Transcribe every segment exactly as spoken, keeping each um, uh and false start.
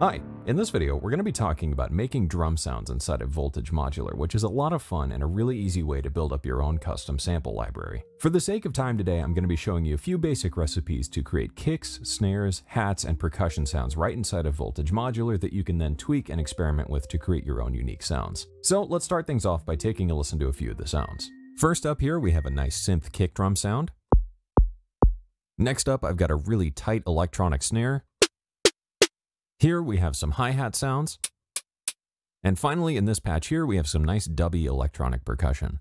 Hi! In this video, we're going to be talking about making drum sounds inside of Voltage Modular, which is a lot of fun and a really easy way to build up your own custom sample library. For the sake of time today, I'm going to be showing you a few basic recipes to create kicks, snares, hats, and percussion sounds right inside of Voltage Modular that you can then tweak and experiment with to create your own unique sounds. So let's start things off by taking a listen to a few of the sounds. First up here, we have a nice synth kick drum sound. Next up, I've got a really tight electronic snare. Here we have some hi-hat sounds, and finally in this patch here we have some nice dubby electronic percussion.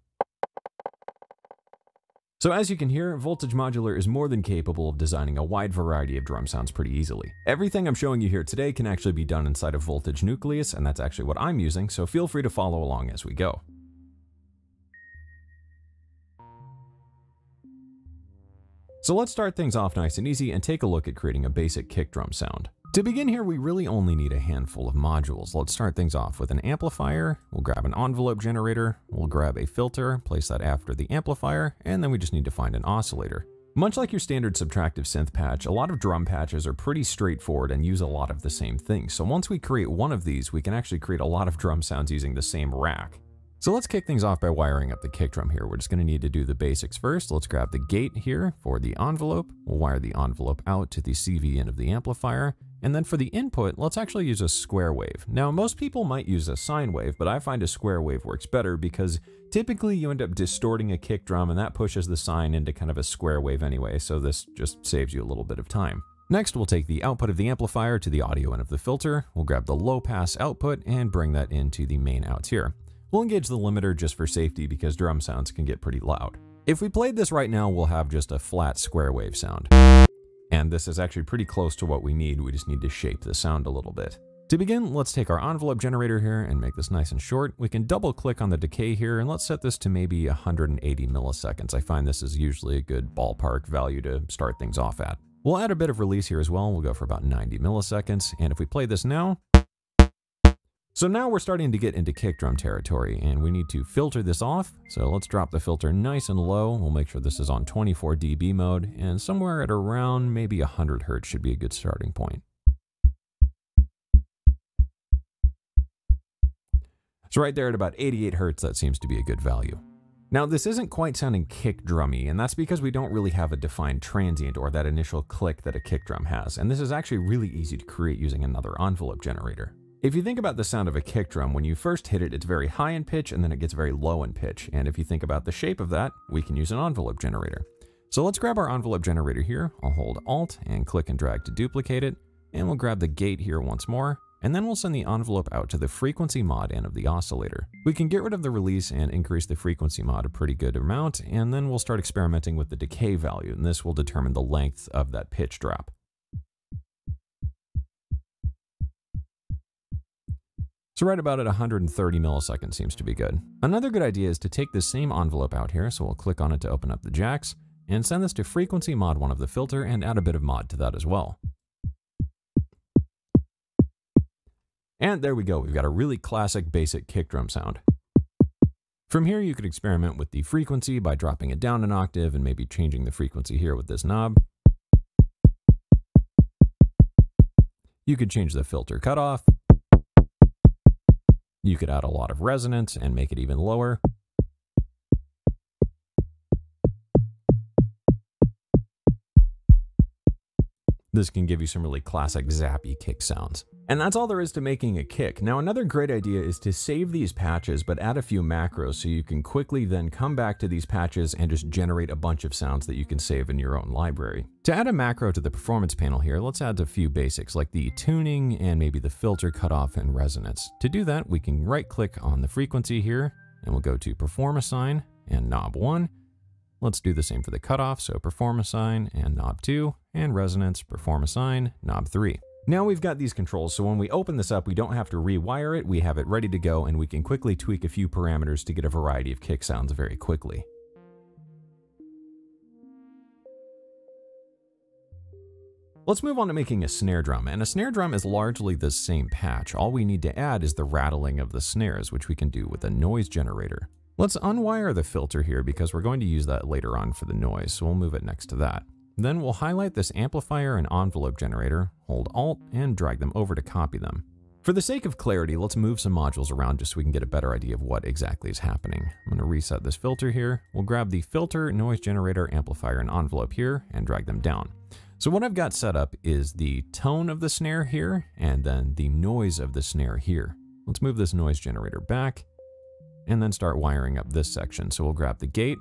So as you can hear, Voltage Modular is more than capable of designing a wide variety of drum sounds pretty easily. Everything I'm showing you here today can actually be done inside of Voltage Nucleus, and that's actually what I'm using, so feel free to follow along as we go. So let's start things off nice and easy and take a look at creating a basic kick drum sound. To begin here, we really only need a handful of modules. Let's start things off with an amplifier. We'll grab an envelope generator, we'll grab a filter, place that after the amplifier, and then we just need to find an oscillator. Much like your standard subtractive synth patch, a lot of drum patches are pretty straightforward and use a lot of the same things. So once we create one of these, we can actually create a lot of drum sounds using the same rack. So let's kick things off by wiring up the kick drum here. We're just going to need to do the basics first. Let's grab the gate here for the envelope. We'll wire the envelope out to the C V end of the amplifier. And then for the input, let's actually use a square wave. Now, most people might use a sine wave, but I find a square wave works better because typically you end up distorting a kick drum and that pushes the sine into kind of a square wave anyway, so this just saves you a little bit of time. Next, we'll take the output of the amplifier to the audio end of the filter. We'll grab the low pass output and bring that into the main outs here. We'll engage the limiter just for safety because drum sounds can get pretty loud. If we played this right now, we'll have just a flat square wave sound. And this is actually pretty close to what we need. We just need to shape the sound a little bit. To begin, let's take our envelope generator here and make this nice and short. We can double click on the decay here and let's set this to maybe one hundred eighty milliseconds. I find this is usually a good ballpark value to start things off at. We'll add a bit of release here as well. We'll go for about ninety milliseconds. And if we play this now, so now we're starting to get into kick drum territory and we need to filter this off. So let's drop the filter nice and low. We'll make sure this is on twenty-four D B mode, and somewhere at around maybe one hundred hertz should be a good starting point. So right there at about eighty-eight hertz, that seems to be a good value. Now this isn't quite sounding kick drummy, and that's because we don't really have a defined transient or that initial click that a kick drum has. And this is actually really easy to create using another envelope generator. If you think about the sound of a kick drum, when you first hit it, it's very high in pitch and then it gets very low in pitch. And if you think about the shape of that, we can use an envelope generator. So let's grab our envelope generator here. I'll hold Alt and click and drag to duplicate it. And we'll grab the gate here once more. And then we'll send the envelope out to the frequency mod end of the oscillator. We can get rid of the release and increase the frequency mod a pretty good amount. And then we'll start experimenting with the decay value. And this will determine the length of that pitch drop. So right about at one hundred thirty milliseconds seems to be good. Another good idea is to take this same envelope out here, so we'll click on it to open up the jacks, and send this to frequency mod one of the filter and add a bit of mod to that as well. And there we go, we've got a really classic basic kick drum sound. From here you could experiment with the frequency by dropping it down an octave and maybe changing the frequency here with this knob. You could change the filter cutoff. You could add a lot of resonance and make it even lower. This can give you some really classic zappy kick sounds. And that's all there is to making a kick. Now, another great idea is to save these patches, but add a few macros so you can quickly then come back to these patches and just generate a bunch of sounds that you can save in your own library. To add a macro to the performance panel here, let's add a few basics like the tuning and maybe the filter cutoff and resonance. To do that, we can right click on the frequency here and we'll go to perform assign and knob one. Let's do the same for the cutoff, so perform assign and knob two, and resonance, perform assign, knob three. Now we've got these controls, so when we open this up, we don't have to rewire it, we have it ready to go, and we can quickly tweak a few parameters to get a variety of kick sounds very quickly. Let's move on to making a snare drum, and a snare drum is largely the same patch. All we need to add is the rattling of the snares, which we can do with a noise generator. Let's unwire the filter here because we're going to use that later on for the noise, so we'll move it next to that. Then we'll highlight this amplifier and envelope generator, hold Alt, and drag them over to copy them. For the sake of clarity, let's move some modules around just so we can get a better idea of what exactly is happening. I'm going to reset this filter here. We'll grab the filter, noise generator, amplifier, and envelope here and drag them down. So what I've got set up is the tone of the snare here and then the noise of the snare here. Let's move this noise generator back and then start wiring up this section. So we'll grab the gate.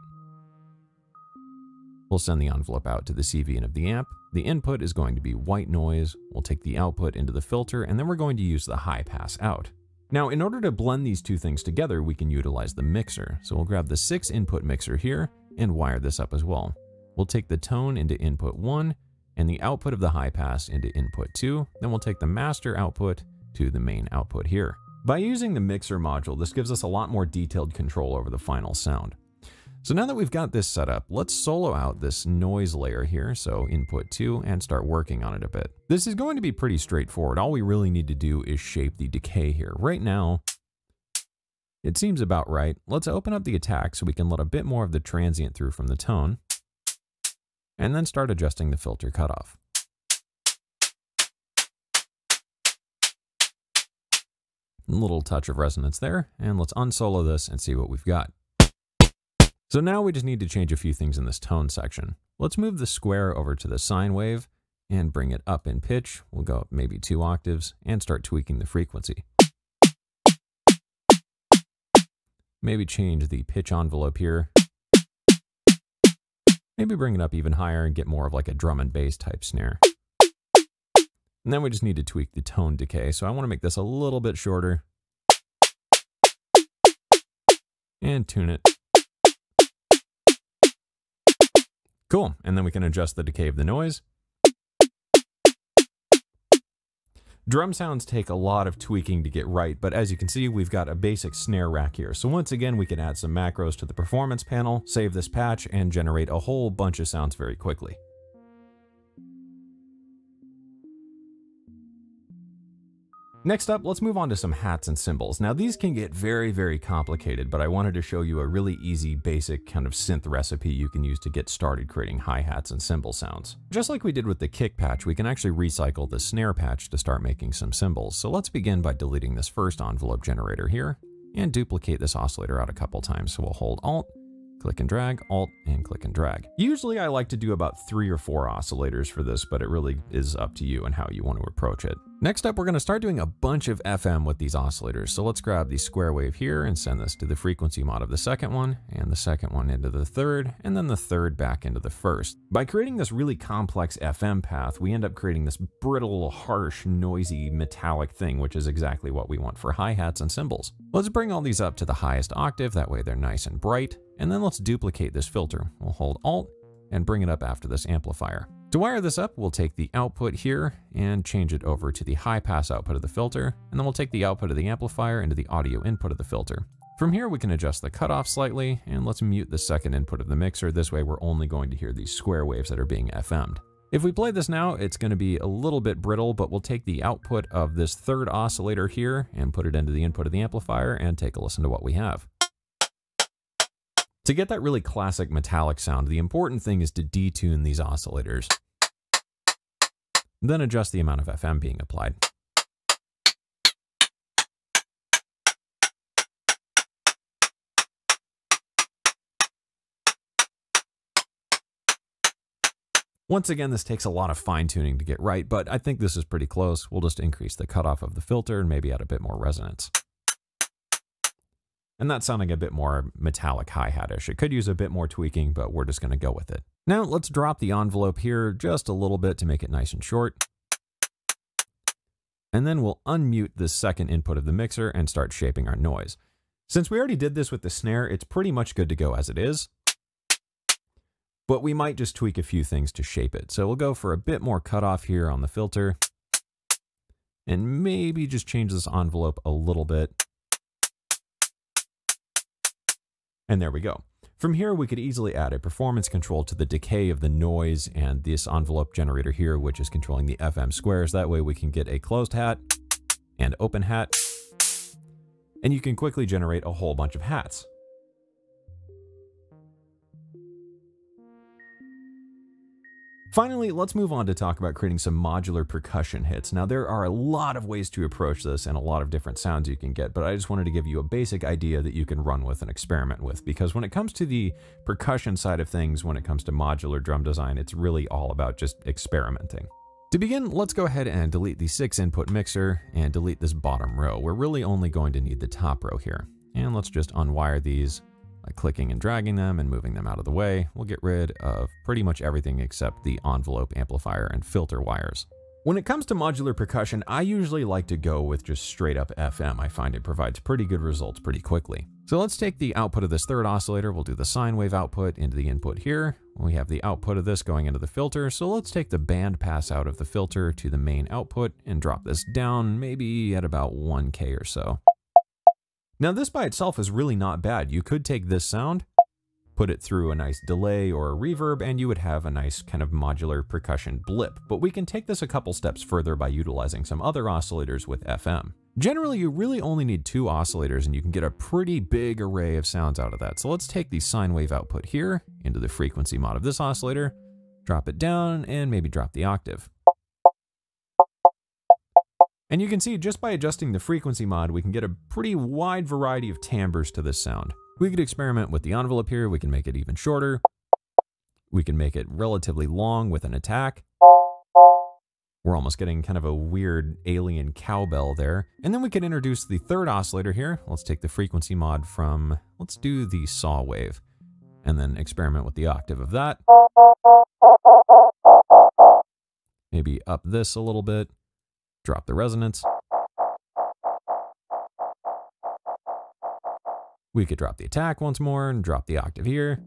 We'll send the envelope out to the C V N of the amp. The input is going to be white noise. We'll take the output into the filter, and then we're going to use the high pass out. Now, in order to blend these two things together, we can utilize the mixer. So we'll grab the six input mixer here and wire this up as well. We'll take the tone into input one and the output of the high pass into input two. Then we'll take the master output to the main output here. By using the mixer module, this gives us a lot more detailed control over the final sound. So now that we've got this set up, let's solo out this noise layer here, so input two, and start working on it a bit. This is going to be pretty straightforward. All we really need to do is shape the decay here. Right now, it seems about right. Let's open up the attack so we can let a bit more of the transient through from the tone, and then start adjusting the filter cutoff. A little touch of resonance there, and let's unsolo this and see what we've got. So now we just need to change a few things in this tone section. Let's move the square over to the sine wave and bring it up in pitch. We'll go up maybe two octaves and start tweaking the frequency. Maybe change the pitch envelope here. Maybe bring it up even higher and get more of like a drum and bass type snare. And then we just need to tweak the tone decay. So I want to make this a little bit shorter. And tune it. Cool, and then we can adjust the decay of the noise. Drum sounds take a lot of tweaking to get right, but as you can see, we've got a basic snare rack here. So once again, we can add some macros to the performance panel, save this patch, and generate a whole bunch of sounds very quickly. Next up, let's move on to some hats and cymbals. Now these can get very, very complicated, but I wanted to show you a really easy, basic kind of synth recipe you can use to get started creating hi-hats and cymbal sounds. Just like we did with the kick patch, we can actually recycle the snare patch to start making some cymbals. So let's begin by deleting this first envelope generator here and duplicate this oscillator out a couple times. So we'll hold Alt, click and drag, Alt, and click and drag. Usually I like to do about three or four oscillators for this, but it really is up to you and how you want to approach it. Next up, we're going to start doing a bunch of F M with these oscillators. So let's grab the square wave here and send this to the frequency mod of the second one, and the second one into the third, and then the third back into the first. By creating this really complex F M path, we end up creating this brittle, harsh, noisy, metallic thing, which is exactly what we want for hi-hats and cymbals. Let's bring all these up to the highest octave, that way they're nice and bright. And then let's duplicate this filter. We'll hold Alt and bring it up after this amplifier. To wire this up, we'll take the output here and change it over to the high pass output of the filter, and then we'll take the output of the amplifier into the audio input of the filter. From here, we can adjust the cutoff slightly, and let's mute the second input of the mixer. This way, we're only going to hear these square waves that are being F M'd. If we play this now, it's going to be a little bit brittle, but we'll take the output of this third oscillator here and put it into the input of the amplifier and take a listen to what we have. To get that really classic metallic sound, the important thing is to detune these oscillators. Then adjust the amount of F M being applied. Once again, this takes a lot of fine-tuning to get right, but I think this is pretty close. We'll just increase the cutoff of the filter and maybe add a bit more resonance. And that's sounding a bit more metallic hi-hat-ish. It could use a bit more tweaking, but we're just going to go with it. Now let's drop the envelope here just a little bit to make it nice and short. And then we'll unmute the second input of the mixer and start shaping our noise. Since we already did this with the snare, it's pretty much good to go as it is. But we might just tweak a few things to shape it. So we'll go for a bit more cutoff here on the filter. And maybe just change this envelope a little bit. And there we go. From here, we could easily add a performance control to the decay of the noise and this envelope generator here, which is controlling the F M squares. That way we can get a closed hat and open hat. And you can quickly generate a whole bunch of hats. Finally, let's move on to talk about creating some modular percussion hits. Now, there are a lot of ways to approach this and a lot of different sounds you can get, but I just wanted to give you a basic idea that you can run with and experiment with, because when it comes to the percussion side of things, when it comes to modular drum design, it's really all about just experimenting. To begin, let's go ahead and delete the six input mixer and delete this bottom row. We're really only going to need the top row here. And let's just unwire these by clicking and dragging them and moving them out of the way. We'll get rid of pretty much everything except the envelope amplifier and filter wires. When it comes to modular percussion, I usually like to go with just straight up F M. I find it provides pretty good results pretty quickly. So let's take the output of this third oscillator. We'll do the sine wave output into the input here. We have the output of this going into the filter. So let's take the band pass out of the filter to the main output and drop this down maybe at about one K or so. Now this by itself is really not bad. You could take this sound, put it through a nice delay or a reverb, and you would have a nice kind of modular percussion blip. But we can take this a couple steps further by utilizing some other oscillators with F M. Generally, you really only need two oscillators and you can get a pretty big array of sounds out of that. So let's take the sine wave output here into the frequency mod of this oscillator, drop it down, and maybe drop the octave. And you can see just by adjusting the frequency mod, we can get a pretty wide variety of timbres to this sound. We could experiment with the envelope here. We can make it even shorter. We can make it relatively long with an attack. We're almost getting kind of a weird alien cowbell there. And then we can introduce the third oscillator here. Let's take the frequency mod from, let's do the saw wave, and then experiment with the octave of that. Maybe up this a little bit, drop the resonance. We could drop the attack once more and drop the octave here.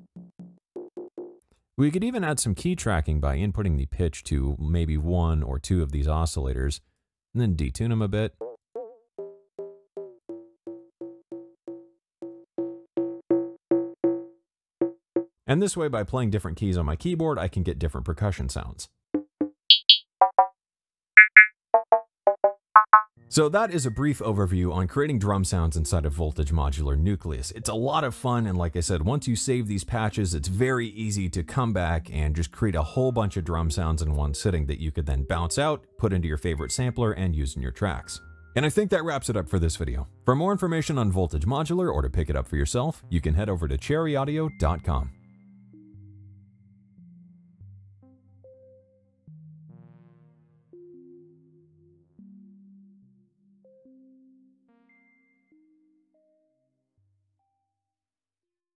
We could even add some key tracking by inputting the pitch to maybe one or two of these oscillators, and then detune them a bit. And this way, by playing different keys on my keyboard, I can get different percussion sounds. So that is a brief overview on creating drum sounds inside of Voltage Modular Nucleus. It's a lot of fun, and like I said, once you save these patches, it's very easy to come back and just create a whole bunch of drum sounds in one sitting that you could then bounce out, put into your favorite sampler, and use in your tracks. And I think that wraps it up for this video. For more information on Voltage Modular or to pick it up for yourself, you can head over to cherry audio dot com.